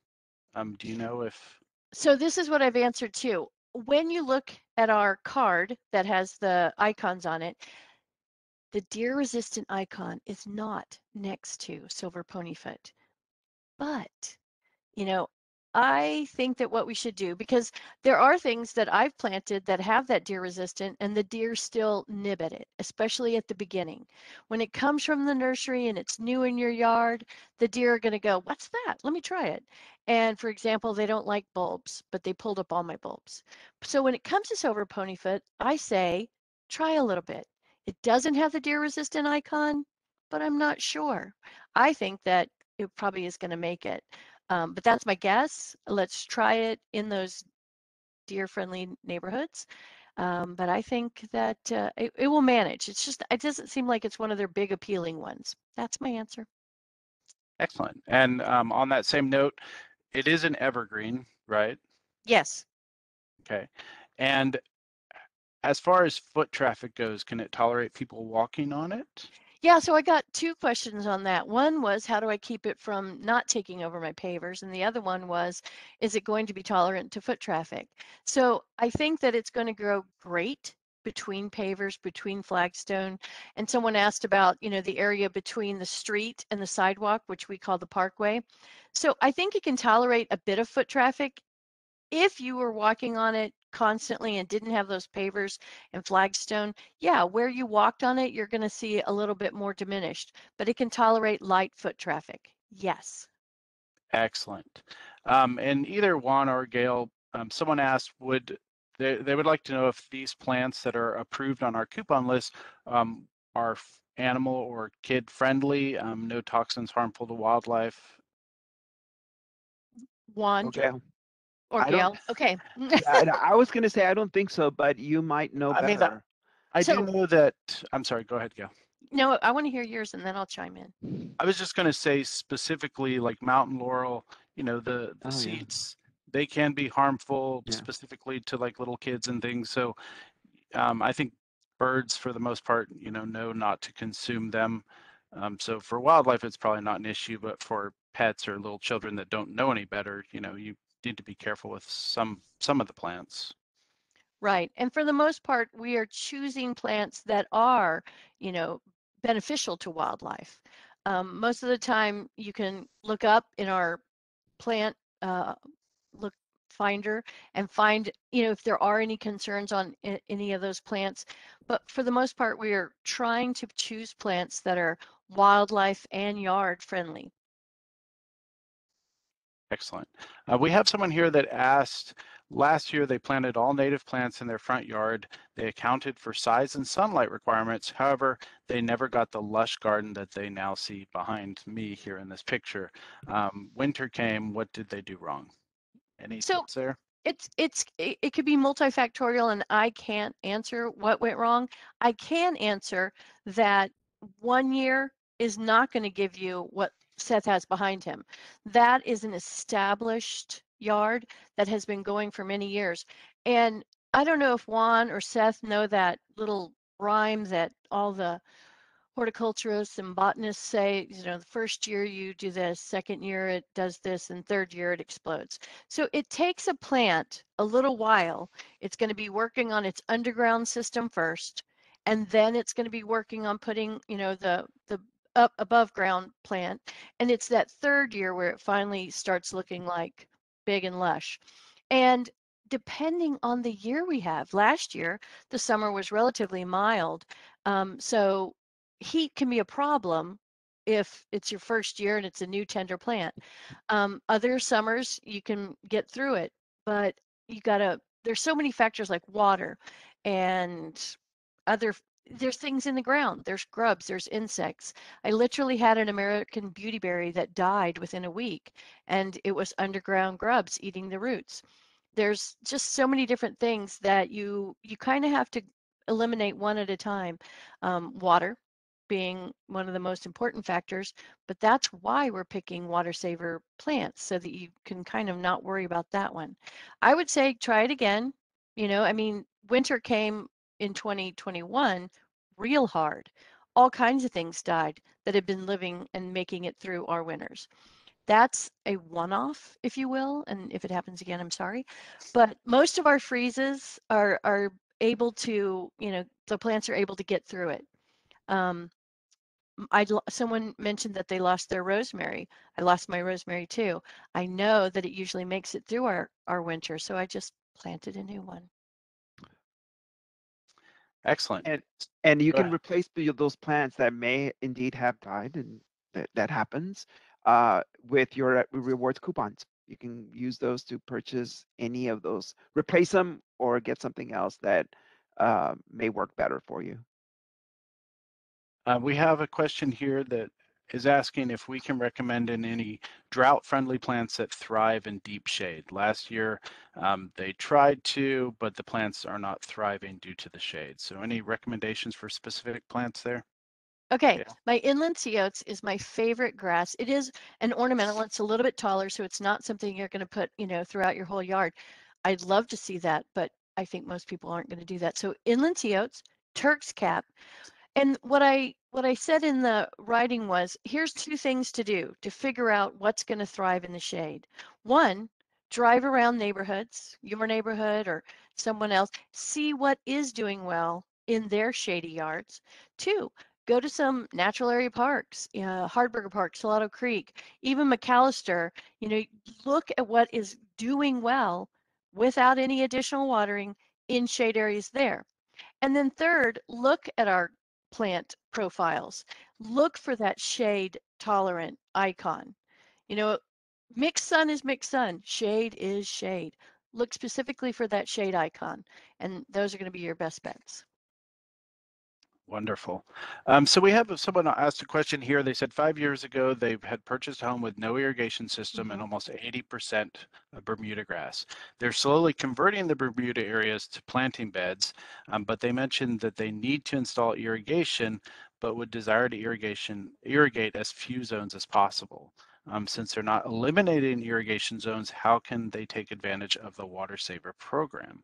Do you know if? So this is what I've answered too. When you look at our card that has the icons on it, the deer resistant icon is not next to silver ponyfoot. But, you know, I think that what we should do, because there are things that I've planted that have that deer resistant and the deer still nib at it, especially at the beginning. When it comes from the nursery and it's new in your yard, the deer are going to go, "What's that? Let me try it." And for example, they don't like bulbs, but they pulled up all my bulbs. So when it comes to silver ponyfoot, I say, try a little bit. It doesn't have the deer resistant icon, but I'm not sure. I think that it probably is going to make it, but that's my guess. Let's try it in those deer friendly neighborhoods. But I think that it will manage. It's just, it doesn't seem like it's one of their big appealing ones. That's my answer. Excellent. And on that same note, it is an evergreen, right? Yes. Okay. And as far as foot traffic goes, can it tolerate people walking on it? Yeah, so I got two questions on that. One was, how do I keep it from not taking over my pavers? And the other one was, is it going to be tolerant to foot traffic? So I think that it's going to grow great between pavers, between flagstone. And someone asked about, you know, the area between the street and the sidewalk, which we call the parkway. So I think it can tolerate a bit of foot traffic if you were walking on it constantly and didn't have those pavers and flagstone. Yeah, where you walked on it, you're going to see a little bit more diminished, but it can tolerate light foot traffic. Yes. Excellent. And either Juan or Gail, someone asked, would they would like to know if these plants that are approved on our coupon list are animal or kid friendly, no toxins harmful to wildlife. Juan. Okay. Or Gail. Okay. I was going to say, I don't think so, but you might know better. I do know that. I'm sorry. Go ahead, Gail. No, I want to hear yours and then I'll chime in. I was just going to say specifically like mountain laurel, you know, the seeds, they can be harmful specifically to like little kids and things. So I think birds for the most part, you know not to consume them. So for wildlife, it's probably not an issue, but for pets or little children that don't know any better, you know, you need to be careful with some of the plants. Right. And for the most part, we are choosing plants that are, you know, beneficial to wildlife. Most of the time you can look up in our plant look finder and find, you know, if there are any concerns on any of those plants. But for the most part, we are trying to choose plants that are wildlife and yard friendly. Excellent. We have someone here that asked, last year they planted all native plants in their front yard. They accounted for size and sunlight requirements. However, they never got the lush garden that they now see behind me here in this picture. Winter came, what did they do wrong? Any tips there? It could be multifactorial, and I can't answer what went wrong. I can answer that one year is not going to give you what Seth has behind him. That is an established yard that has been going for many years. And I don't know if Juan or Seth know that little rhyme that all the horticulturists and botanists say, you know, the first year you do this, second year it does this, and third year it explodes. So it takes a plant a little while. It's going to be working on its underground system first, and then it's going to be working on putting, you know, the up above ground plant. And it's that third year where it finally starts looking like big and lush. And depending on the year we have, last year, the summer was relatively mild. So heat can be a problem if it's your first year and it's a new tender plant. Other summers you can get through it, but you gotta, there's so many factors like water and other, there's things in the ground, there's grubs, there's insects. I literally had an American beautyberry that died within a week, and it was underground grubs eating the roots. There's just so many different things that you kind of have to eliminate one at a time. Water being one of the most important factors, but that's why we're picking water saver plants, so that you can kind of not worry about that one. I would say try it again. You know, I mean, winter came in 2021 real hard. All kinds of things died that had been living and making it through our winters. That's a one-off, if you will, and if it happens again, I'm sorry. But most of our freezes are able to, you know, the plants are able to get through it. Someone mentioned that they lost their rosemary. I lost my rosemary too. I know that it usually makes it through our winter, so I just planted a new one. Excellent. And you can replace those plants that may indeed have died, and that happens, with your rewards coupons. You can use those to purchase any of those, replace them, or get something else that may work better for you. We have a question here that is asking if we can recommend any drought-friendly plants that thrive in deep shade. Last year, they tried to, but the plants are not thriving due to the shade. So any recommendations for specific plants there? Okay, yeah. My inland sea oats is my favorite grass. It is an ornamental, it's a little bit taller, so it's not something you're gonna put, you know, throughout your whole yard. I'd love to see that, but I think most people aren't gonna do that. So inland sea oats, Turk's cap. And what I said in the writing was, here's two things to do to figure out what's going to thrive in the shade. One, drive around neighborhoods, your neighborhood or someone else, see what is doing well in their shady yards. Two, go to some natural area parks, Hardberger Park, Salado Creek, even McAllister. You know, look at what is doing well without any additional watering in shade areas there. And then third, look at our plant profiles. Look for that shade tolerant icon. You know, mixed sun is mixed sun, shade is shade. Look specifically for that shade icon, and those are going to be your best bets. Wonderful. So we have someone asked a question here. They said 5 years ago they had purchased a home with no irrigation system and almost 80% of Bermuda grass. They're slowly converting the Bermuda areas to planting beds, but they mentioned that they need to install irrigation, but would desire to irrigate as few zones as possible. Since they're not eliminating irrigation zones, how can they take advantage of the Water Saver program?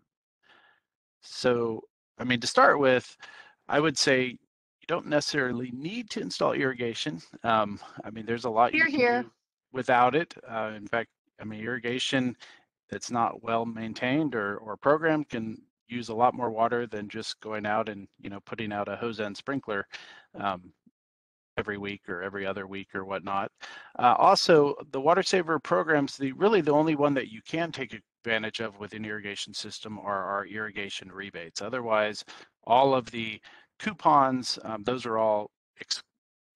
So, I mean, to start with, I would say you don't necessarily need to install irrigation. I mean, there's a lot you can do without it. In fact, I mean, irrigation that's not well maintained or programmed can use a lot more water than just going out and, you know, putting out a hose and sprinkler every week or every other week or whatnot. Also, the Water Saver program's really the only one that you can take advantage of with an irrigation system are our irrigation rebates. Otherwise, all of the coupons, those are all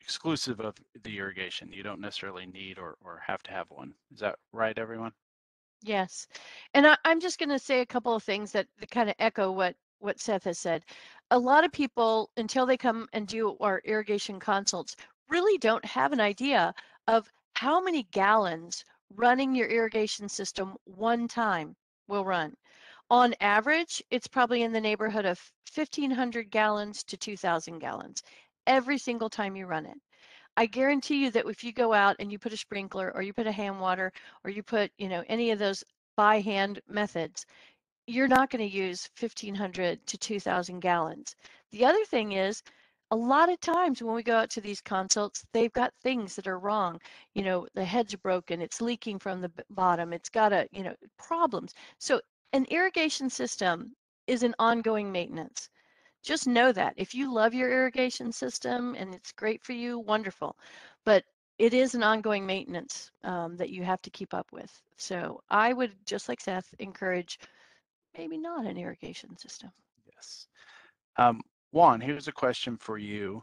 exclusive of the irrigation. You don't necessarily need or have to have one. Is that right, everyone? Yes. And I'm just going to say a couple of things that kind of echo what Seth has said. A lot of people, until they come and do our irrigation consults, really don't have an idea of how many gallons running your irrigation system one time will run. On average, it's probably in the neighborhood of 1,500 gallons to 2,000 gallons every single time you run it. I guarantee you that if you go out and you put a sprinkler or you put a hand water or you put, you know, any of those by hand methods, you're not going to use 1,500 to 2,000 gallons. The other thing is, a lot of times when we go out to these consults, they've got things that are wrong. You know, the head's broken, it's leaking from the bottom, it's got a, you know, problems. So an irrigation system is an ongoing maintenance. Just know that. If you love your irrigation system and it's great for you, wonderful. But it is an ongoing maintenance that you have to keep up with. So I would, just like Seth, encourage maybe not an irrigation system. Yes. Juan, here's a question for you.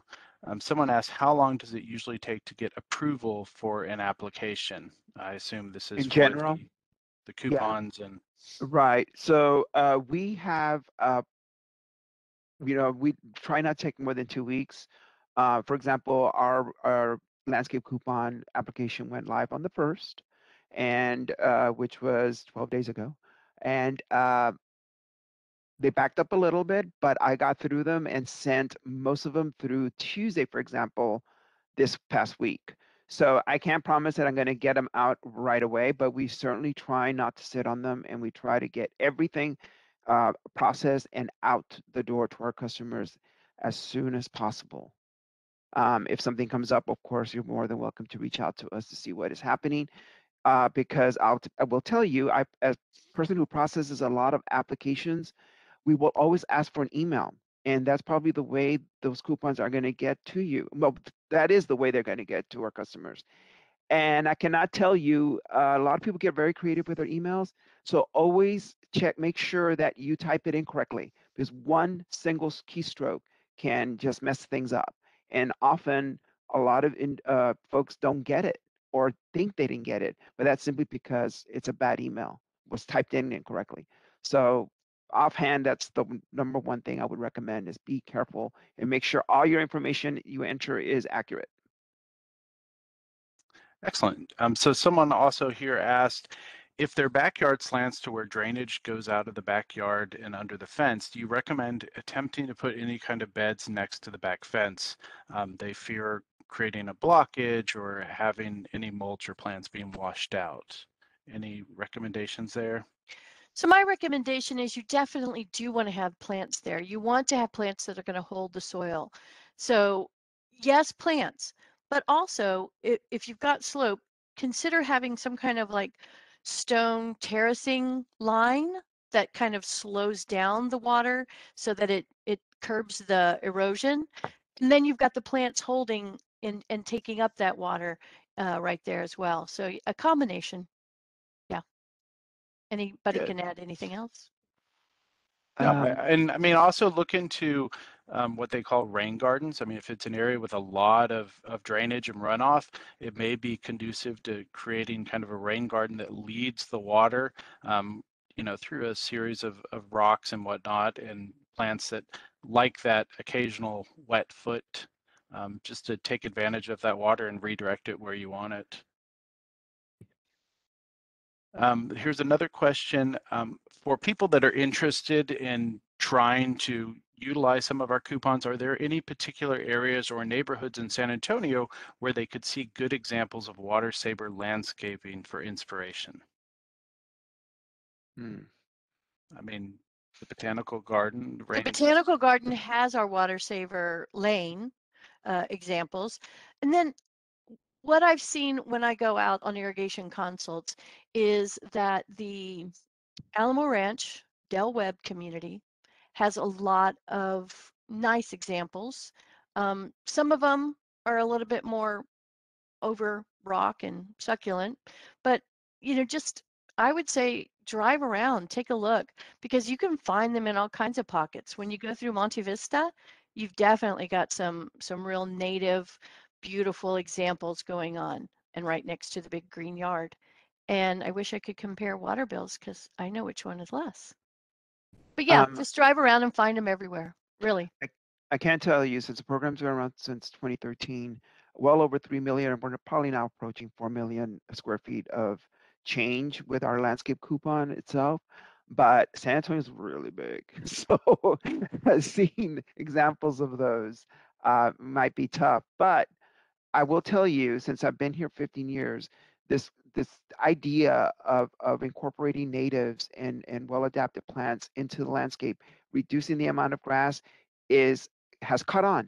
Someone asked, how long does it usually take to get approval for an application? I assume this is in general, the coupons, yeah. And right. So we have, you know, we try not to take more than 2 weeks. For example, our landscape coupon application went live on the 1st, and which was 12 days ago, and they backed up a little bit, but I got through them and sent most of them through Tuesday, for example, this past week. So I can't promise that I'm going to get them out right away, but we certainly try not to sit on them, and we try to get everything processed and out the door to our customers as soon as possible. If something comes up, of course, you're more than welcome to reach out to us to see what is happening. Because I will tell you, as a person who processes a lot of applications, we will always ask for an email. And that's probably the way those coupons are going to get to you. Well, that is the way they're going to get to our customers. And I cannot tell you, a lot of people get very creative with their emails. So always check, make sure that you type it in correctly, because one single keystroke can just mess things up. And often a lot of folks don't get it, or think they didn't get it, but that's simply because it's a bad email, was typed in incorrectly. So offhand, that's the number one thing I would recommend, is be careful and make sure all your information you enter is accurate. Excellent. So someone also here asked, if their backyard slants to where drainage goes out of the backyard and under the fence, do you recommend attempting to put any kind of beds next to the back fence? They fear creating a blockage or having any mulch or plants being washed out. Any recommendations there? So my recommendation is you definitely do want to have plants there. You want to have plants that are going to hold the soil. So yes, plants, but also if you've got slope, consider having some kind of like stone terracing line that kind of slows down the water so that it curbs the erosion. And then you've got the plants holding and taking up that water right there as well. So a combination. Yeah. Anybody can add anything else? And I mean, also look into what they call rain gardens. I mean, if it's an area with a lot of drainage and runoff, it may be conducive to creating kind of a rain garden that leads the water, you know, through a series of rocks and whatnot, and plants that like that occasional wet foot, just to take advantage of that water and redirect it where you want it. Here's another question. For people that are interested in trying to utilize some of our coupons, are there any particular areas or neighborhoods in San Antonio where they could see good examples of water saver landscaping for inspiration? I mean, the Botanical Garden. The Botanical Garden has our water saver lane examples. And then what I've seen when I go out on irrigation consults is that the Alamo Ranch, Del Webb community has a lot of nice examples. Some of them are a little bit more over rock and succulent, but you know, just I would say drive around, take a look, because you can find them in all kinds of pockets. When you go through Monte Vista, you've definitely got some real native, beautiful examples going on, and right next to the big green yard. And I wish I could compare water bills because I know which one is less. But yeah, just drive around and find them everywhere, really. I can tell you, since the program's been around since 2013, well over 3 million, and we're probably now approaching 4 million square feet of change with our landscape coupon itself. But San Antonio is really big. So seeing examples of those might be tough. But I will tell you, since I've been here 15 years, this idea of incorporating natives and well-adapted plants into the landscape, reducing the amount of grass has caught on.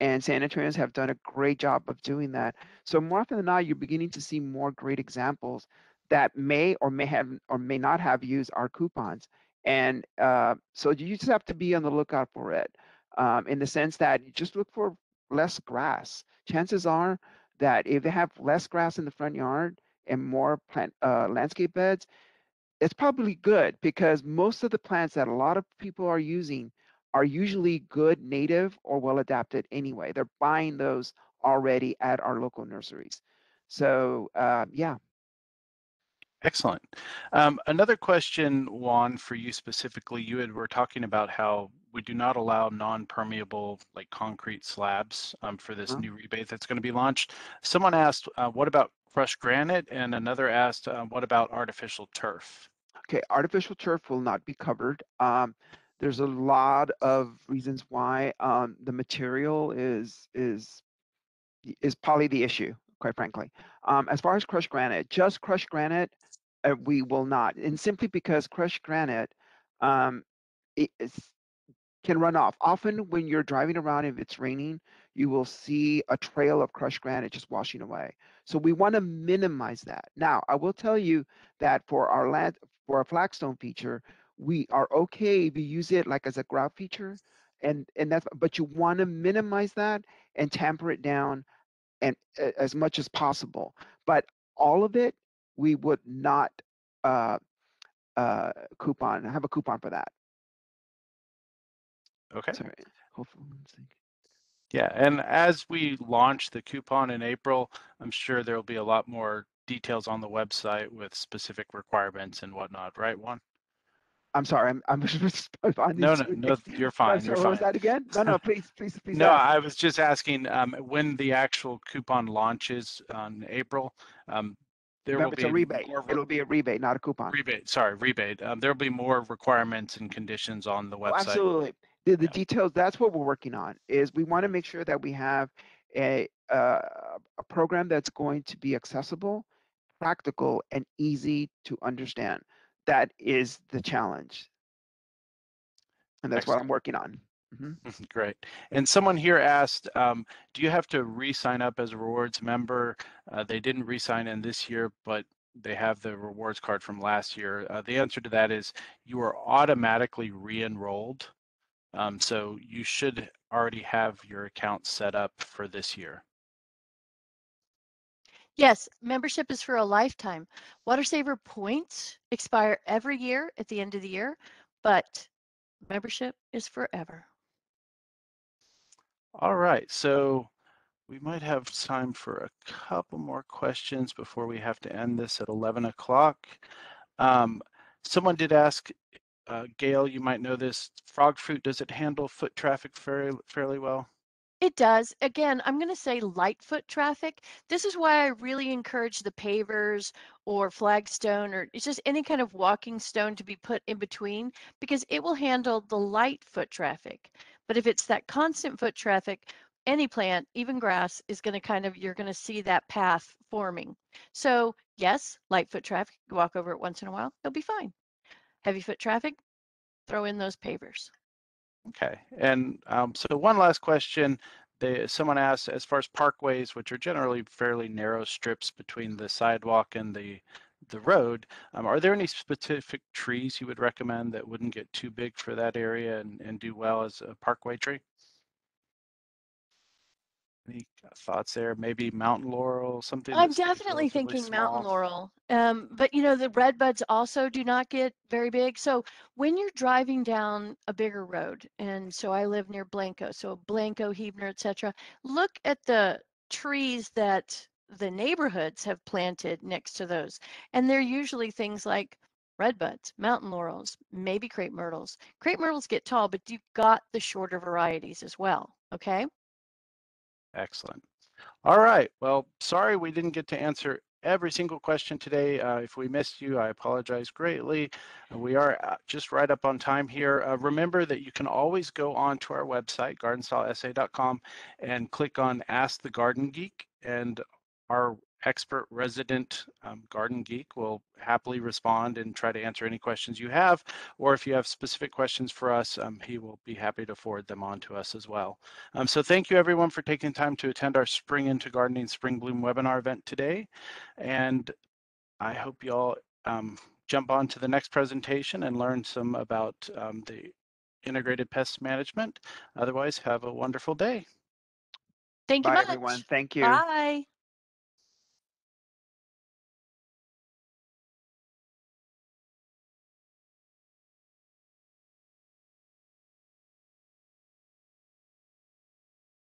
And San Antonioans have done a great job of doing that. So more often than not, you're beginning to see more great examples that may or may not have used our coupons. And so you just have to be on the lookout for it, in the sense that you just look for less grass. Chances are that if they have less grass in the front yard and more plant landscape beds, it's probably good, because most of the plants that a lot of people are using are usually good native or well-adapted anyway. They're buying those already at our local nurseries. So yeah. Excellent. Another question, Juan, for you specifically. You were talking about how we do not allow non-permeable, like concrete slabs, for this new rebate that's going to be launched. Someone asked, what about crushed granite? And another asked, what about artificial turf? Okay, artificial turf will not be covered. There's a lot of reasons why. The material is probably the issue, quite frankly. As far as crushed granite, just crushed granite, we will not. And simply because crushed granite can run off. Often when you're driving around, if it's raining, you will see a trail of crushed granite just washing away. So we want to minimize that. Now, I will tell you that for our flagstone feature, we are okay if you use it like as a grout feature, and that's, but you want to minimize that and tamper it down and as much as possible. But all of it, we would not have a coupon for that. Okay. Sorry. Hopefully. Yeah, and as we launch the coupon in April, I'm sure there will be a lot more details on the website with specific requirements and whatnot, right, Juan? I'm sorry, I'm responding. No, you're fine. Sorry, you're fine. What was that again? No, please. No, ask. I was just asking when the actual coupon launches on April. It'll be a rebate, not a coupon. Rebate. There'll be more requirements and conditions on the website. Oh, absolutely. The details, that's what we're working on, is we want to make sure that we have a program that's going to be accessible, practical, and easy to understand. That is the challenge. And that's what I'm working on. Mm-hmm. Great. And someone here asked, do you have to re-sign up as a rewards member? They didn't re-sign in this year, but they have the rewards card from last year. The answer to that is you are automatically re-enrolled. So you should already have your account set up for this year. Yes, membership is for a lifetime. WaterSaver points expire every year at the end of the year, but membership is forever. All right, so we might have time for a couple more questions before we have to end this at 11 o'clock. Someone did ask, Gail, you might know this, frog fruit, does it handle foot traffic fairly well? It does. Again, I'm going to say light foot traffic. This is why I really encourage the pavers or flagstone, or it's just any kind of walking stone to be put in between, because it will handle the light foot traffic. But if it's that constant foot traffic, any plant, even grass, is going to you're going to see that path forming. So yes, light foot traffic, walk over it once in a while, it'll be fine. Heavy foot traffic, throw in those pavers. Okay, and so one last question. Someone asked, as far as parkways, which are generally fairly narrow strips between the sidewalk and the road, are there any specific trees you would recommend that wouldn't get too big for that area and do well as a parkway tree? Any thoughts there? Maybe mountain laurel, something? I'm definitely thinking small. Mountain laurel. But you know, the red buds also do not get very big. So when you're driving down a bigger road, and so I live near Blanco, so Blanco, Huebner, etc., look at the trees that the neighborhoods have planted next to those. And they're usually things like redbuds, mountain laurels, maybe crepe myrtles. Crepe myrtles get tall, but you've got the shorter varieties as well, okay? Excellent. All right, well, sorry we didn't get to answer every single question today. If we missed you, I apologize greatly. We are just right up on time here. Remember that you can always go on to our website, GardenStyleSA.com, and click on Ask the Garden Geek, and our expert resident garden geek will happily respond and try to answer any questions you have, or if you have specific questions for us, he will be happy to forward them on to us as well. So thank you everyone for taking time to attend our Spring Into Gardening Spring Bloom webinar event today, and I hope you all jump on to the next presentation and learn some about the integrated pest management. Otherwise, have a wonderful day. Thank you. Bye, everyone. Thank you. Bye.